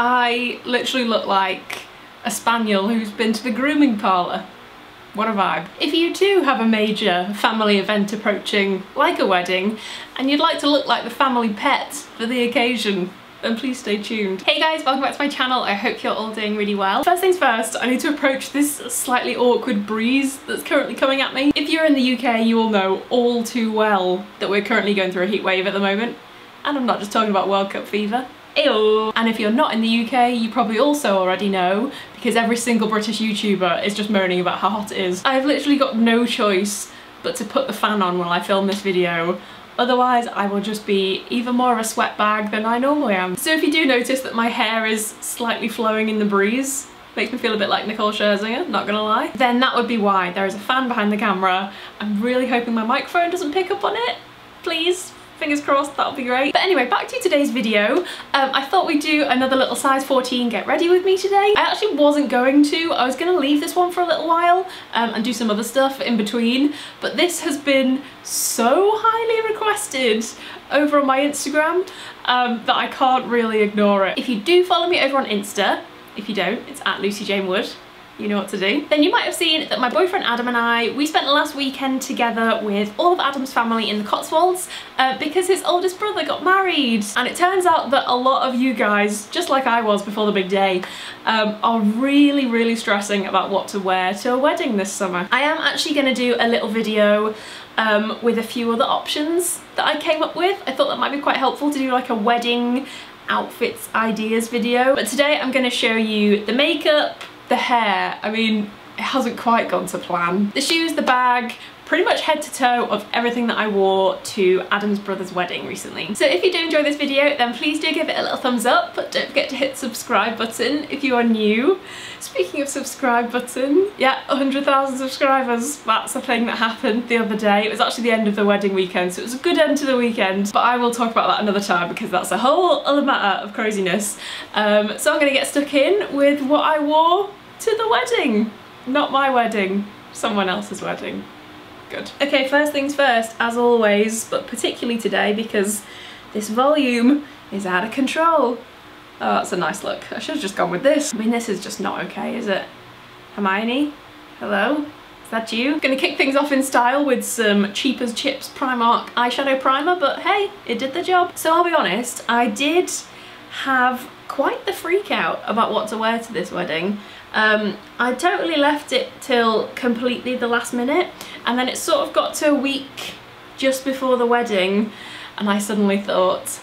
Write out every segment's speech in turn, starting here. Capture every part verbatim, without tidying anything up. I literally look like a spaniel who's been to the grooming parlour. What a vibe. If you too have a major family event approaching, like a wedding, and you'd like to look like the family pet for the occasion, then please stay tuned. Hey guys, welcome back to my channel. I hope you're all doing really well. First things first, I need to approach this slightly awkward breeze that's currently coming at me. If you're in the U K, you will know all too well that we're currently going through a heat wave at the moment. And I'm not just talking about World Cup fever. Ew. And if you're not in the U K, you probably also already know, because every single British YouTuber is just moaning about how hot it is. I've literally got no choice but to put the fan on while I film this video. Otherwise, I will just be even more of a sweat bag than I normally am. So if you do notice that my hair is slightly flowing in the breeze, makes me feel a bit like Nicole Scherzinger, not gonna lie, then that would be why. There is a fan behind the camera. I'm really hoping my microphone doesn't pick up on it. Please. Fingers crossed, that'll be great. But anyway, back to today's video. Um, I thought we'd do another little size fourteen get ready with me today. I actually wasn't going to. I was gonna leave this one for a little while um, and do some other stuff in between, but this has been so highly requested over on my Instagram um, that I can't really ignore it. If you do follow me over on Insta, if you don't, it's at Lucy Jane Wood. You know what to do. Then you might have seen that my boyfriend Adam and I, we spent the last weekend together with all of Adam's family in the Cotswolds uh, because his oldest brother got married. And it turns out that a lot of you guys, just like I was before the big day, um, are really, really stressing about what to wear to a wedding this summer. I am actually gonna do a little video um, with a few other options that I came up with. I thought that might be quite helpful to do like a wedding outfits ideas video. But today I'm gonna show you the makeup, the hair, I mean, it hasn't quite gone to plan. The shoes, the bag, pretty much head to toe of everything that I wore to Adam's brother's wedding recently. So if you do enjoy this video, then please do give it a little thumbs up. But don't forget to hit the subscribe button if you are new. Speaking of subscribe button, yeah, one hundred thousand subscribers. That's a thing that happened the other day. It was actually the end of the wedding weekend, so it was a good end to the weekend. But I will talk about that another time because that's a whole other matter of craziness. Um, so I'm gonna get stuck in with what I wore to the wedding. Not my wedding, someone else's wedding. Good. Okay, first things first, as always, but particularly today because this volume is out of control. Oh, that's a nice look. I should have just gone with this. I mean, this is just not okay, is it? Hermione? Hello? Is that you? Gonna kick things off in style with some cheap as chips Primark eyeshadow primer, but hey, it did the job. So I'll be honest, I did have quite the freak out about what to wear to this wedding. Um, I totally left it till completely the last minute, and then it sort of got to a week just before the wedding and I suddenly thought,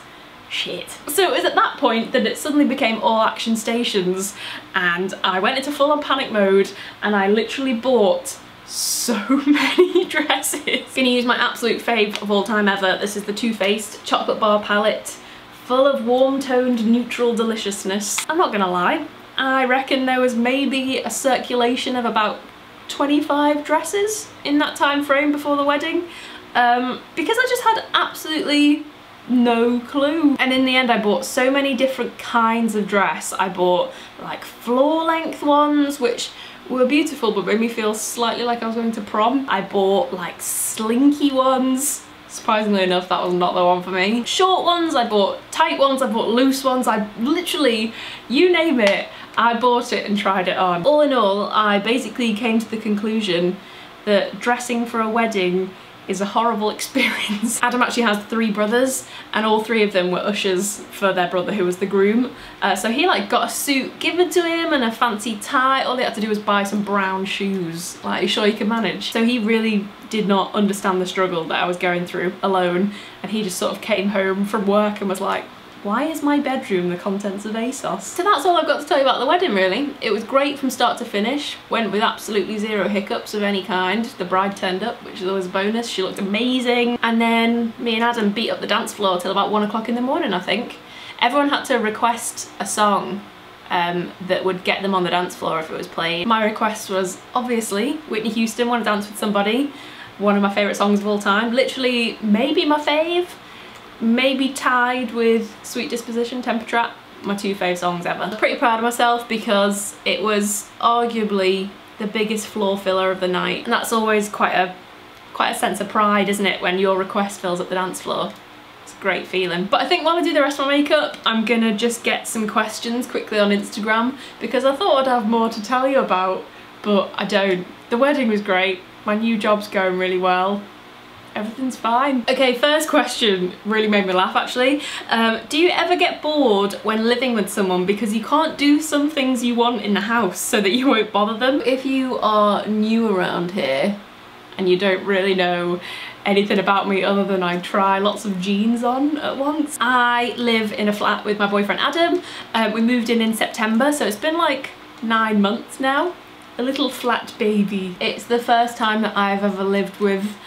shit. So it was at that point that it suddenly became all action stations and I went into full on panic mode and I literally bought so many dresses. I'm gonna use my absolute fave of all time ever. This is the Too Faced Chocolate Bar palette, full of warm toned neutral deliciousness. I'm not gonna lie, I reckon there was maybe a circulation of about twenty-five dresses in that time frame before the wedding um, because I just had absolutely no clue. And in the end I bought so many different kinds of dress. I bought like floor length ones which were beautiful but made me feel slightly like I was going to prom. I bought like slinky ones. Surprisingly enough, that was not the one for me. Short ones, I bought tight ones, I bought loose ones, I literally, you name it, I bought it and tried it on. All in all, I basically came to the conclusion that dressing for a wedding is a horrible experience. Adam actually has three brothers and all three of them were ushers for their brother who was the groom. Uh, so he like got a suit given to him and a fancy tie. All he had to do was buy some brown shoes. Like, you sure you can manage? So he really did not understand the struggle that I was going through alone. And he just sort of came home from work and was like, why is my bedroom the contents of ASOS? So that's all I've got to tell you about the wedding really. It was great from start to finish, went with absolutely zero hiccups of any kind. The bride turned up, which is always a bonus, she looked amazing. And then me and Adam beat up the dance floor till about one o'clock in the morning, I think. Everyone had to request a song um, that would get them on the dance floor if it was played. My request was obviously Whitney Houston, Wanna Dance With Somebody, one of my favourite songs of all time, literally maybe my fave. Maybe tied with Sweet Disposition, Temper Trap, my two fave songs ever. I'm pretty proud of myself because it was arguably the biggest floor filler of the night, and that's always quite a quite a sense of pride, isn't it, when your request fills up the dance floor. great feeling. But I think while I do the rest of my makeup, I'm gonna just get some questions quickly on Instagram, because I thought I'd have more to tell you about, but I don't. The wedding was great, my new job's going really well, everything's fine. Okay, first question really made me laugh actually. Um, do you ever get bored when living with someone because you can't do some things you want in the house so that you won't bother them? If you are new around here and you don't really know anything about me other than I try lots of jeans on at once. I live in a flat with my boyfriend Adam. Um, we moved in in September, so it's been like nine months now. A little flat baby. It's the first time that I've ever lived with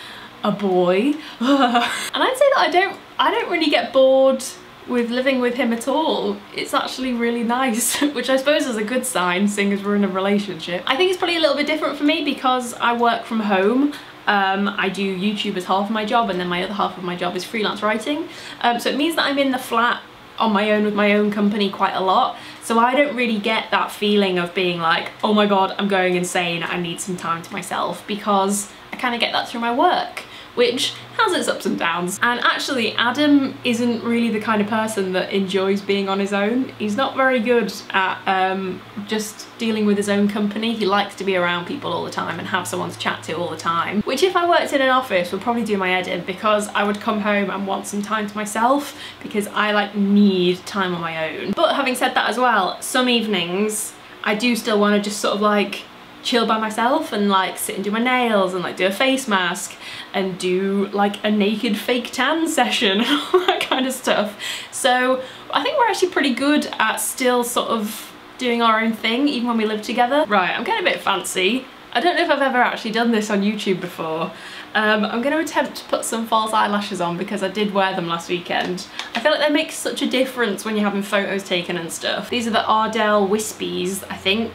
a boy. And I'd say that I don't, I don't really get bored with living with him at all. It's actually really nice, which I suppose is a good sign, seeing as we're in a relationship. I think it's probably a little bit different for me because I work from home. Um, I do YouTube as half of my job, and then my other half of my job is freelance writing. Um, so it means that I'm in the flat on my own with my own company quite a lot. So I don't really get that feeling of being like, oh my God, I'm going insane, I need some time to myself, because I kind of get that through my work, which has its ups and downs. And actually, Adam isn't really the kind of person that enjoys being on his own. He's not very good at um, just dealing with his own company. He likes to be around people all the time and have someone to chat to all the time, which if I worked in an office would probably do my head in, because I would come home and want some time to myself, because I like need time on my own. But having said that as well, some evenings I do still want to just sort of like chill by myself and like sit and do my nails and like do a face mask and do like a naked fake tan session and all that kind of stuff. So I think we're actually pretty good at still sort of doing our own thing even when we live together. Right, I'm getting a bit fancy. I don't know if I've ever actually done this on YouTube before. Um, I'm going to attempt to put some false eyelashes on because I did wear them last weekend. I feel like they make such a difference when you're having photos taken and stuff. These are the Ardell Wispies, I think.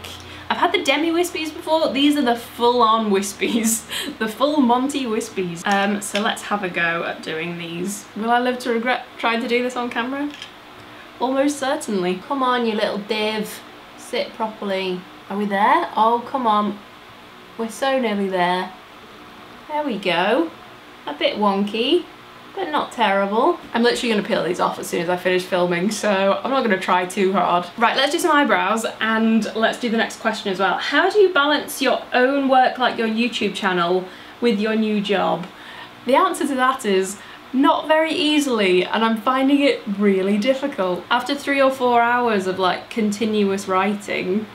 I've had the demi wispies before, these are the full-on wispies, the full Monty wispies. Um, so let's have a go at doing these. Will I live to regret trying to do this on camera? Almost certainly. Come on, you little div, sit properly. Are we there? Oh, come on, we're so nearly there. There we go, a bit wonky, but not terrible. I'm literally gonna peel these off as soon as I finish filming, so I'm not gonna try too hard. Right, let's do some eyebrows and let's do the next question as well. How do you balance your own work, like your YouTube channel, with your new job? The answer to that is not very easily, and I'm finding it really difficult. After three or four hours of like continuous writing,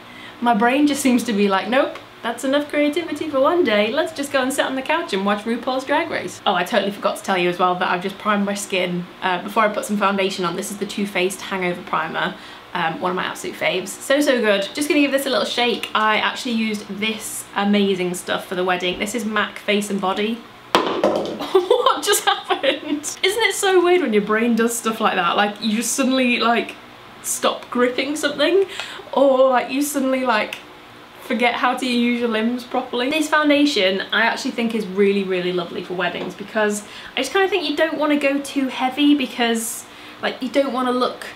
my brain just seems to be like, nope, that's enough creativity for one day, let's just go and sit on the couch and watch RuPaul's Drag Race. Oh, I totally forgot to tell you as well that I've just primed my skin uh, before I put some foundation on. This is the Too Faced Hangover Primer, um, one of my absolute faves. So, so good. Just gonna give this a little shake. I actually used this amazing stuff for the wedding. This is MAC Face and Body. What just happened? Isn't it so weird when your brain does stuff like that? Like, you just suddenly, like, stop gripping something, or, like, you suddenly, like, forget how to use your limbs properly. This foundation I actually think is really, really lovely for weddings, because I just kind of think you don't want to go too heavy, because like you don't want to look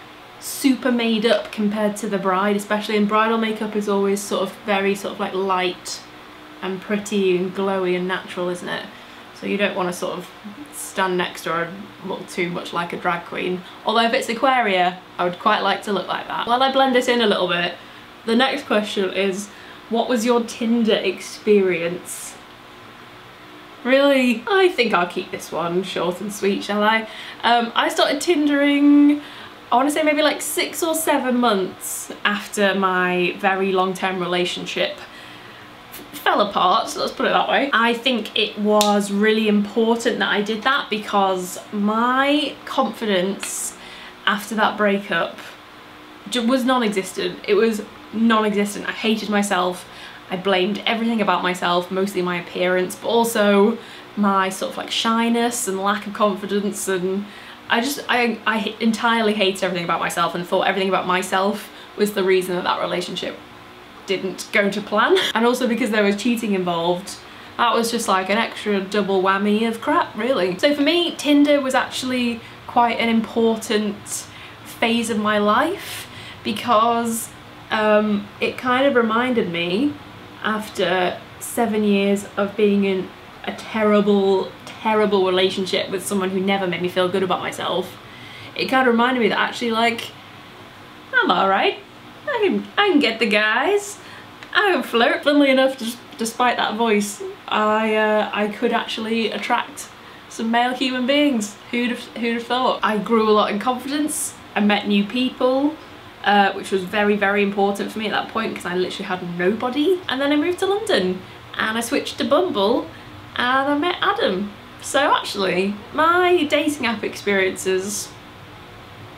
super made up compared to the bride, especially, and bridal makeup is always sort of very sort of like light and pretty and glowy and natural, isn't it? So you don't want to sort of stand next to her and look too much like a drag queen. Although if it's Aquaria, I would quite like to look like that. While I blend this in a little bit, the next question is, what was your Tinder experience? Really? I think I'll keep this one short and sweet, shall I? Um, I started Tindering, I want to say maybe like six or seven months after my very long-term relationship fell apart, so let's put it that way. I think it was really important that I did that, because my confidence after that breakup was non-existent. It was non-existent. I hated myself. I blamed everything about myself, mostly my appearance, but also my sort of like shyness and lack of confidence, and I just I, I entirely hated everything about myself and thought everything about myself was the reason that that relationship didn't go to plan. And also because there was cheating involved, that was just like an extra double whammy of crap, really. So for me, Tinder was actually quite an important phase of my life, because Um, it kind of reminded me, after seven years of being in a terrible, terrible relationship with someone who never made me feel good about myself, it kind of reminded me that actually, like, I'm alright. I can, I can get the guys. I can flirt. Funnily enough, just despite that voice, I uh, I could actually attract some male human beings. Who'd have, who'd have thought? I grew a lot in confidence. I met new people, uh, which was very, very important for me at that point because I literally had nobody. And then I moved to London and I switched to Bumble and I met Adam. So actually, my dating app experiences,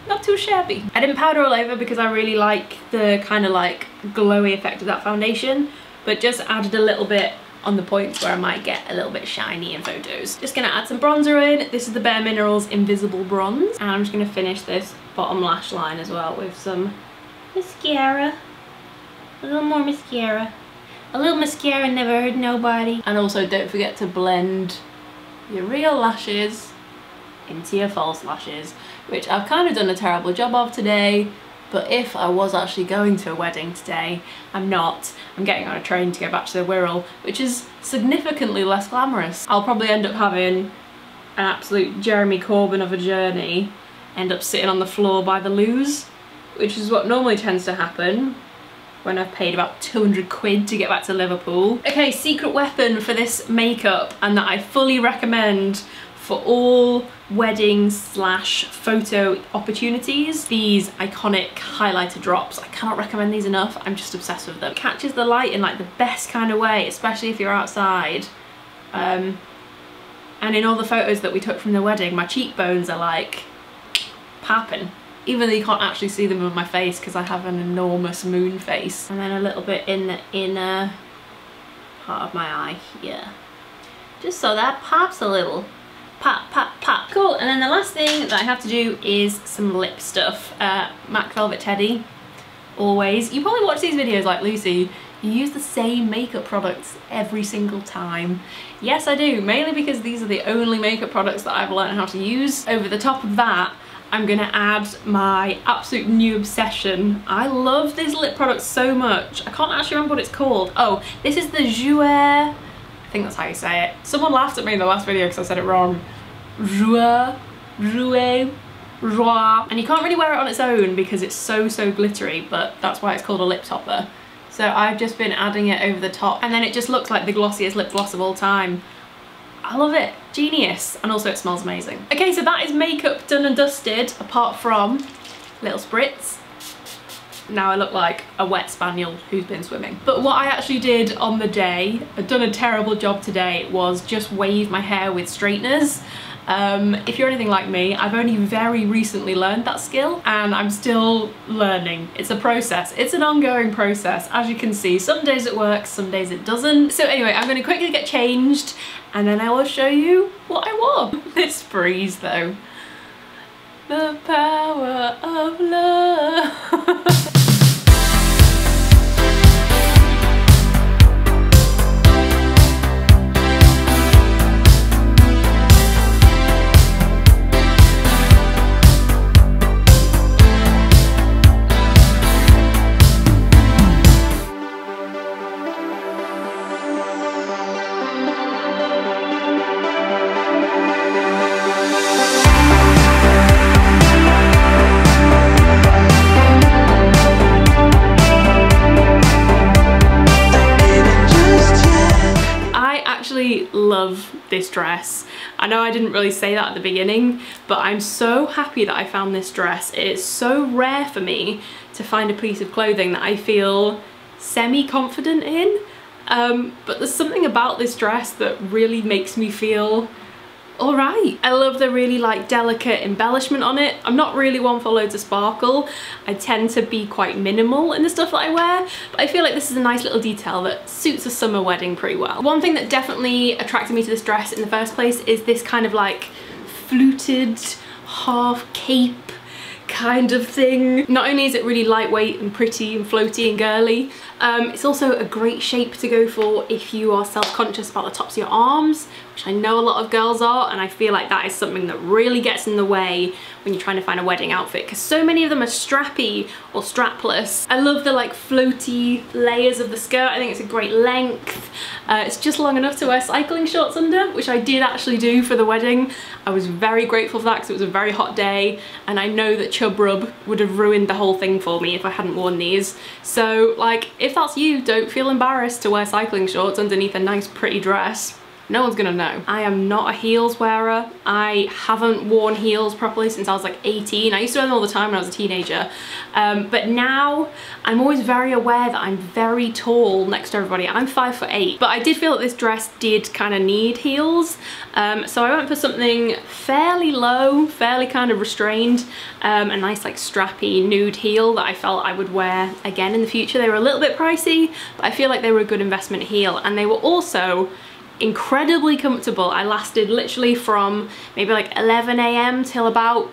not too shabby. I didn't powder all over because I really like the kind of like glowy effect of that foundation, but just added a little bit on the points where I might get a little bit shiny in photos. Just gonna add some bronzer in. This is the Bare Minerals Invisible Bronze. And I'm just gonna finish this bottom lash line as well with some mascara. A little more mascara. A little mascara never hurt nobody. And also don't forget to blend your real lashes into your false lashes, which I've kind of done a terrible job of today, but if I was actually going to a wedding today, I'm not. I'm getting on a train to go back to the Wirral, which is significantly less glamorous. I'll probably end up having an absolute Jeremy Corbyn of a journey, end up sitting on the floor by the loos, which is what normally tends to happen when I've paid about two hundred quid to get back to Liverpool. Okay, secret weapon for this makeup, and that I fully recommend for all wedding slash photo opportunities, these iconic highlighter drops. I cannot recommend these enough. I'm just obsessed with them. It catches the light in like the best kind of way, especially if you're outside. Um, and in all the photos that we took from the wedding, my cheekbones are like popping, even though you can't actually see them on my face because I have an enormous moon face. And then a little bit in the inner part of my eye here, just so that pops a little. Pop, pop, pop. Cool, and then the last thing that I have to do is some lip stuff. Uh, MAC Velvet Teddy, always. You probably watch these videos like Lucy, you use the same makeup products every single time. Yes, I do, mainly because these are the only makeup products that I've learned how to use. Over the top of that, I'm gonna add my absolute new obsession. I love this lip product so much. I can't actually remember what it's called. Oh, this is the Jouer. I think that's how you say it. Someone laughed at me in the last video because I said it wrong. Jouer, Jouer, Jouer. And you can't really wear it on its own because it's so, so glittery, but that's why it's called a lip topper. So I've just been adding it over the top and then it just looks like the glossiest lip gloss of all time. I love it, genius. And also it smells amazing. Okay, so that is makeup done and dusted apart from little spritz. Now I look like a wet spaniel who's been swimming. But what I actually did on the day, I've done a terrible job today, was just wave my hair with straighteners. Um, if you're anything like me, I've only very recently learned that skill and I'm still learning. It's a process, it's an ongoing process. As you can see, some days it works, some days it doesn't. So anyway, I'm gonna quickly get changed and then I will show you what I wore. This breeze though. The power of love. Love this dress. I know I didn't really say that at the beginning, but I'm so happy that I found this dress. It's so rare for me to find a piece of clothing that I feel semi-confident in, um, but there's something about this dress that really makes me feel all right. I love the really like delicate embellishment on it. I'm not really one for loads of sparkle. I tend to be quite minimal in the stuff that I wear, but I feel like this is a nice little detail that suits a summer wedding pretty well. One thing that definitely attracted me to this dress in the first place is this kind of like fluted half cape kind of thing. Not only is it really lightweight and pretty and floaty and girly, um, it's also a great shape to go for if you are self-conscious about the tops of your arms, which I know a lot of girls are, and I feel like that is something that really gets in the way when you're trying to find a wedding outfit, because so many of them are strappy or strapless. I love the like floaty layers of the skirt. I think it's a great length. Uh, it's just long enough to wear cycling shorts under, which I did actually do for the wedding. I was very grateful for that because it was a very hot day, and I know that chub rub would have ruined the whole thing for me if I hadn't worn these. So like, if that's you, don't feel embarrassed to wear cycling shorts underneath a nice pretty dress. No one's gonna know. I am not a heels wearer. I haven't worn heels properly since I was like eighteen. I used to wear them all the time when I was a teenager. Um, but now I'm always very aware that I'm very tall next to everybody. I'm five foot eight, but I did feel that this dress did kind of need heels. Um, so I went for something fairly low, fairly kind of restrained, um, a nice like strappy nude heel that I felt I would wear again in the future. They were a little bit pricey, but I feel like they were a good investment heel, and they were also incredibly comfortable. I lasted literally from maybe like eleven a m till about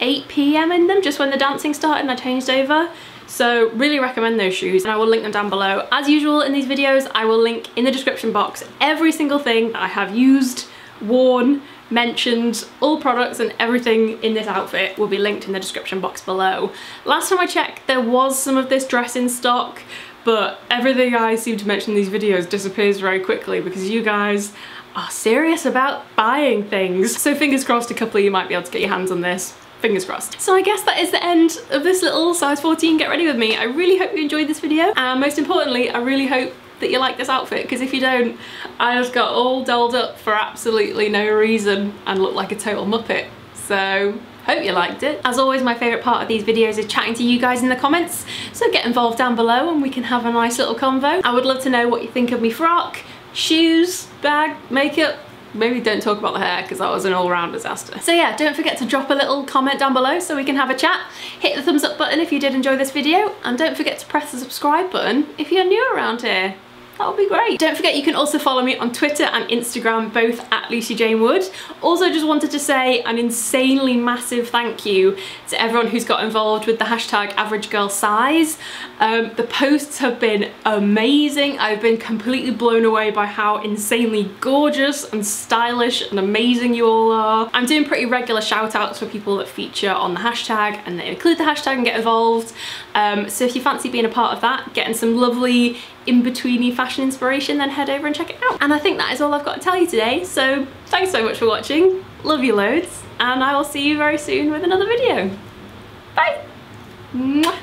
eight p m in them, just when the dancing started and I changed over. So really recommend those shoes, and I will link them down below. As usual in these videos, I will link in the description box every single thing that I have used, worn, mentioned. All products and everything in this outfit will be linked in the description box below. Last time I checked, there was some of this dress in stock, but everything I seem to mention in these videos disappears very quickly because you guys are serious about buying things. So fingers crossed a couple of you might be able to get your hands on this. Fingers crossed. So I guess that is the end of this little size fourteen get ready with me. I really hope you enjoyed this video, and most importantly, I really hope that you like this outfit, because if you don't, I just got all dolled up for absolutely no reason and looked like a total muppet. So hope you liked it. As always, my favourite part of these videos is chatting to you guys in the comments, so get involved down below and we can have a nice little convo. I would love to know what you think of me frock, shoes, bag, makeup. Maybe don't talk about the hair because that was an all-round disaster. So yeah, don't forget to drop a little comment down below so we can have a chat. Hit the thumbs up button if you did enjoy this video, and don't forget to press the subscribe button if you're new around here. That would be great. Don't forget you can also follow me on Twitter and Instagram, both at Lucy Jane Wood. Also, just wanted to say an insanely massive thank you to everyone who's got involved with the hashtag Average Girl Size. Um, the posts have been amazing. I've been completely blown away by how insanely gorgeous and stylish and amazing you all are. I'm doing pretty regular shout outs for people that feature on the hashtag and that include the hashtag and get involved. Um, so if you fancy being a part of that, getting some lovely in-betweeny fashion inspiration, then head over and check it out. And I think that is all I've got to tell you today, so thanks so much for watching, love you loads, and I will see you very soon with another video. Bye! Mwah.